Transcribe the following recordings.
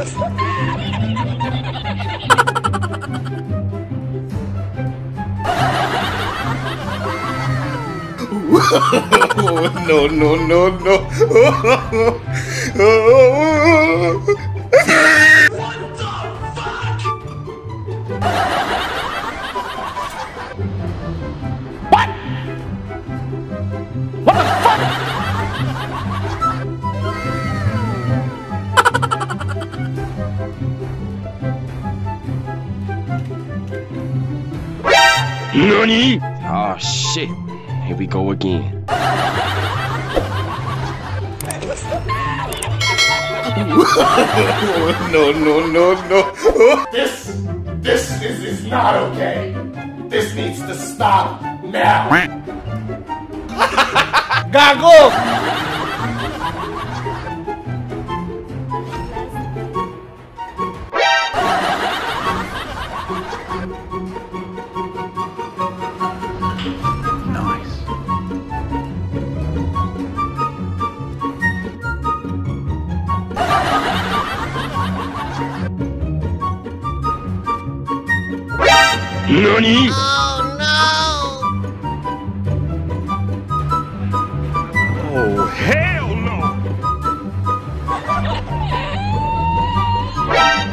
No. NANI?! Oh shit, here we go again. No. This is not okay. This needs to stop now. Gago! NANI?! Oh no! Oh hell no! Oh no!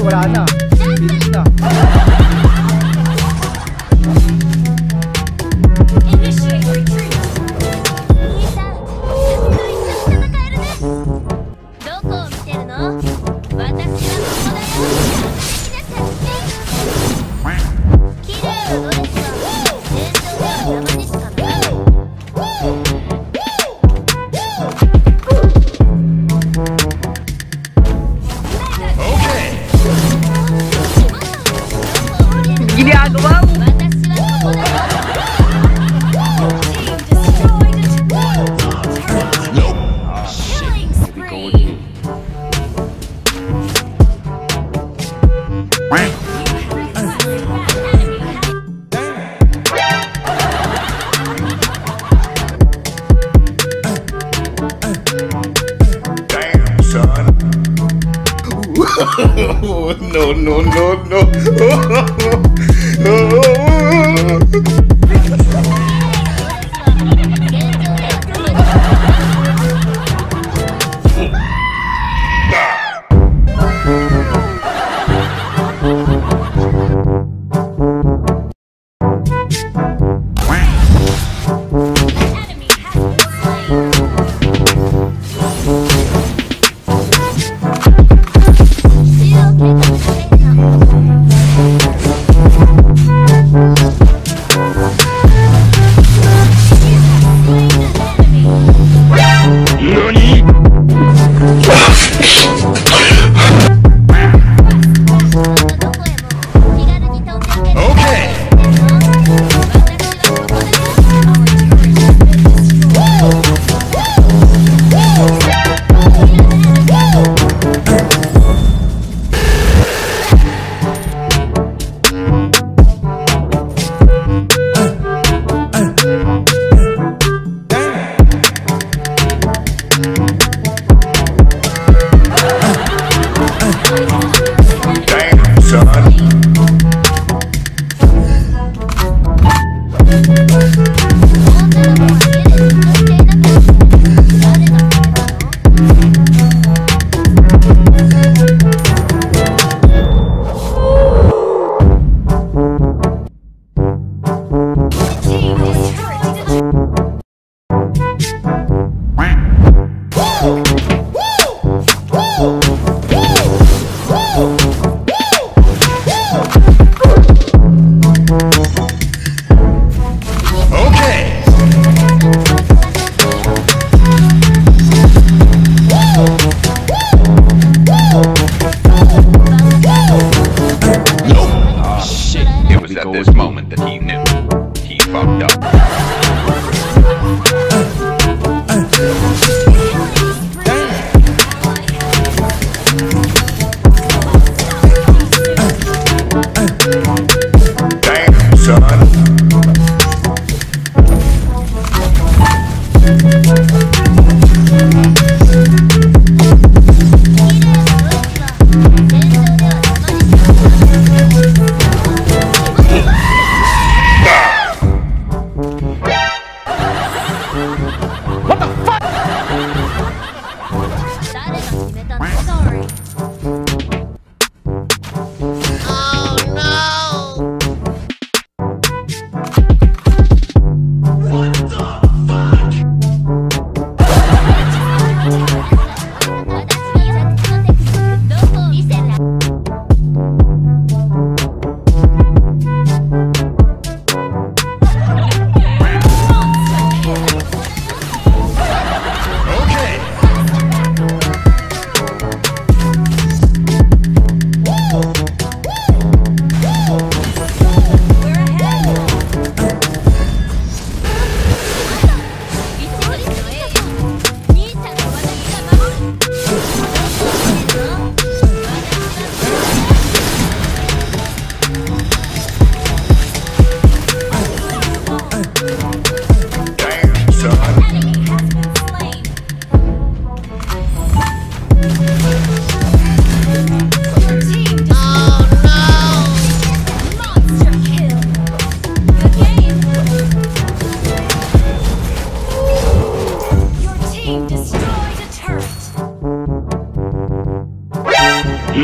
Wala na. Pizza. Oh, no, no, no, no.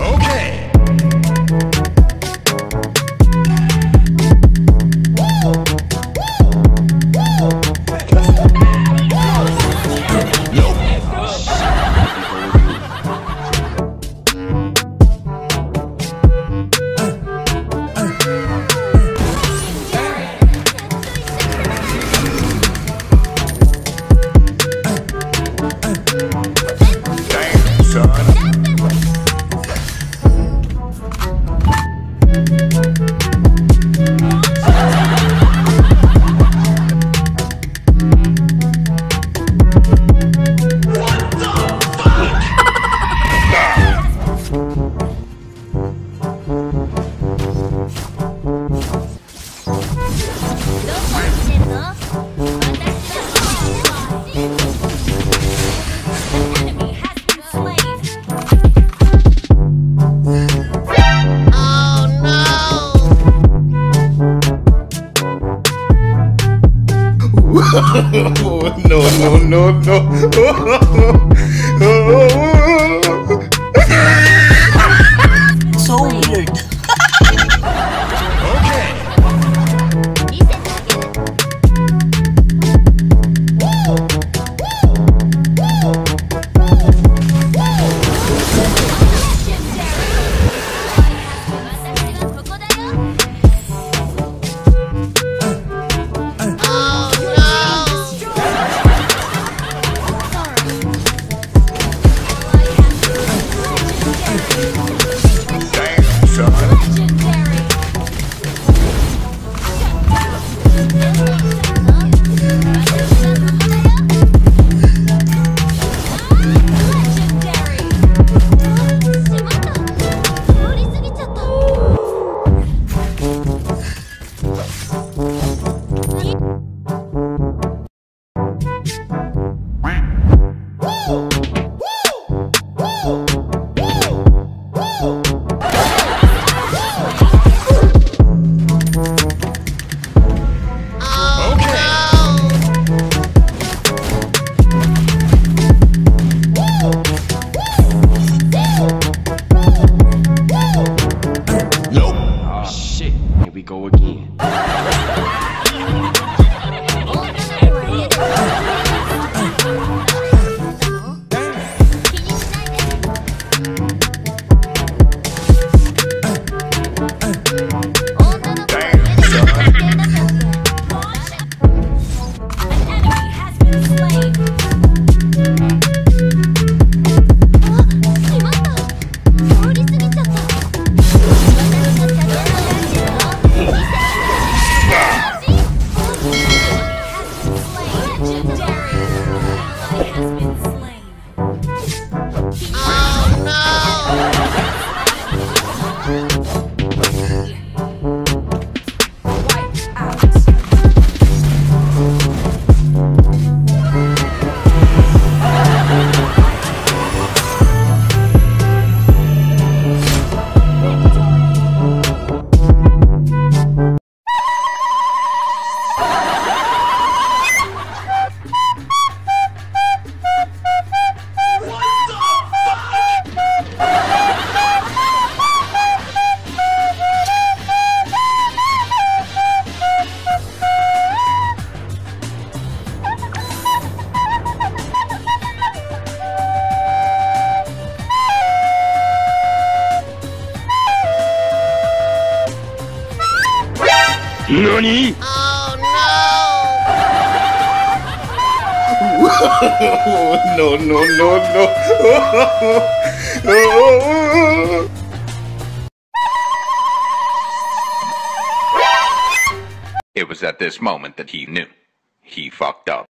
Okay! Oh, no. So weird. NANI?! Oh no! No, no, no, no! Oh. It was at this moment that he knew. He fucked up.